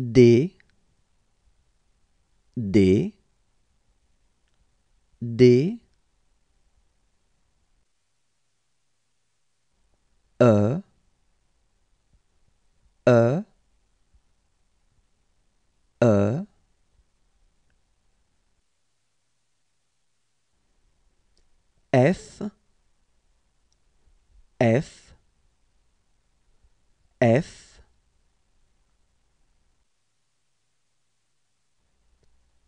d e F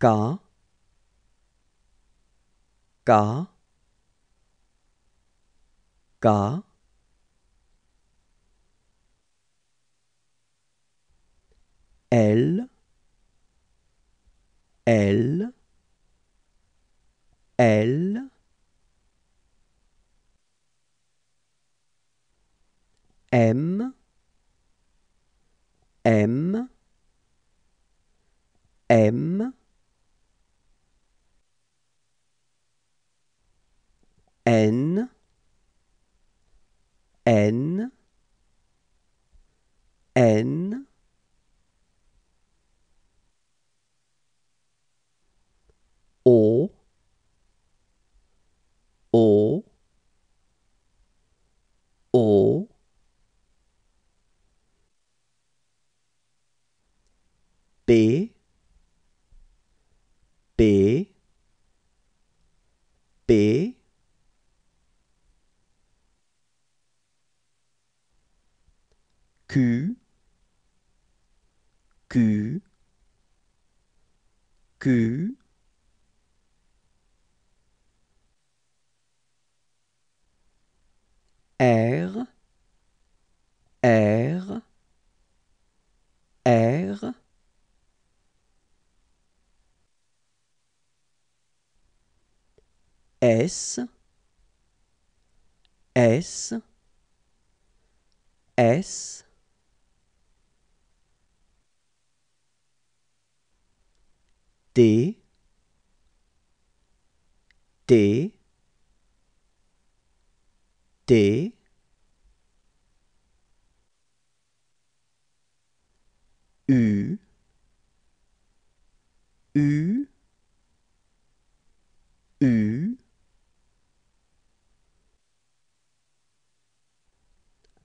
K L M N O P Q R S T U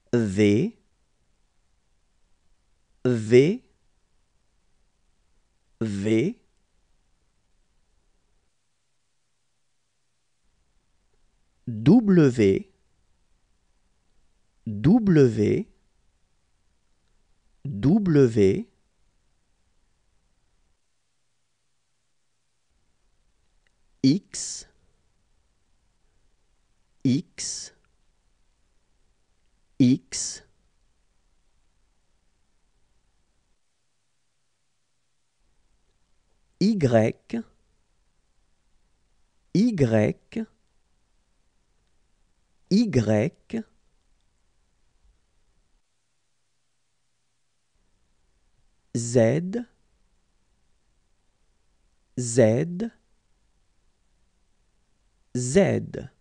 V W X Y Z